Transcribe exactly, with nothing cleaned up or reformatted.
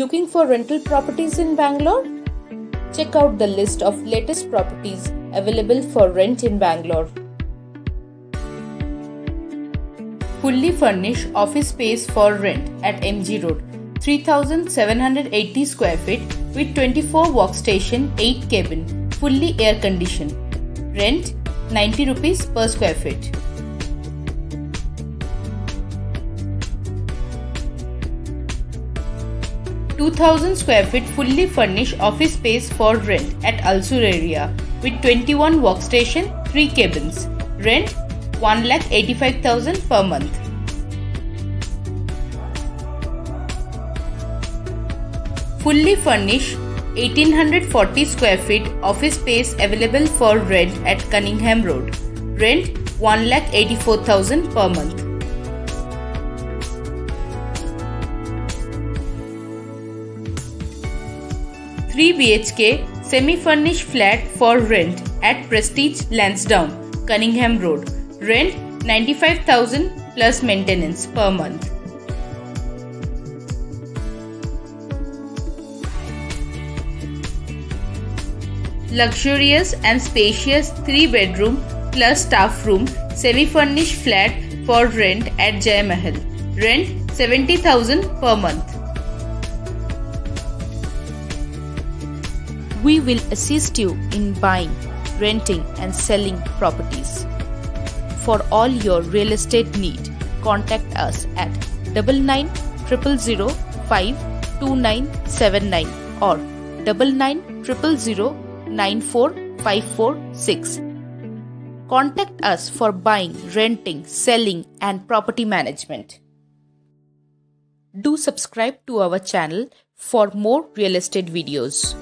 Looking for rental properties in Bangalore? Check out the list of latest properties available for rent in Bangalore. Fully furnished office space for rent at M G Road, three thousand seven hundred eighty square feet with twenty-four workstation, eight cabin, fully air conditioned. Rent ninety rupees per square feet. two thousand square feet fully furnished office space for rent at Alsur area with twenty-one workstation, three cabins. Rent one lakh eighty-five thousand per month. Fully furnished eighteen forty square feet office space available for rent at Cunningham Road. Rent one lakh eighty-four thousand per month. three B H K semi-furnished flat for rent at Prestige Lansdowne, Cunningham Road. Rent ninety-five thousand plus maintenance per month. Luxurious and spacious three bedroom plus staff room semi-furnished flat for rent at Jayamahal. Rent seventy thousand per month. We will assist you in buying, renting and selling properties. For all your real estate need, contact us at double nine triple zero five two nine seven nine or double nine triple zero nine four five four six. Contact us for buying, renting, selling and property management. Do subscribe to our channel for more real estate videos.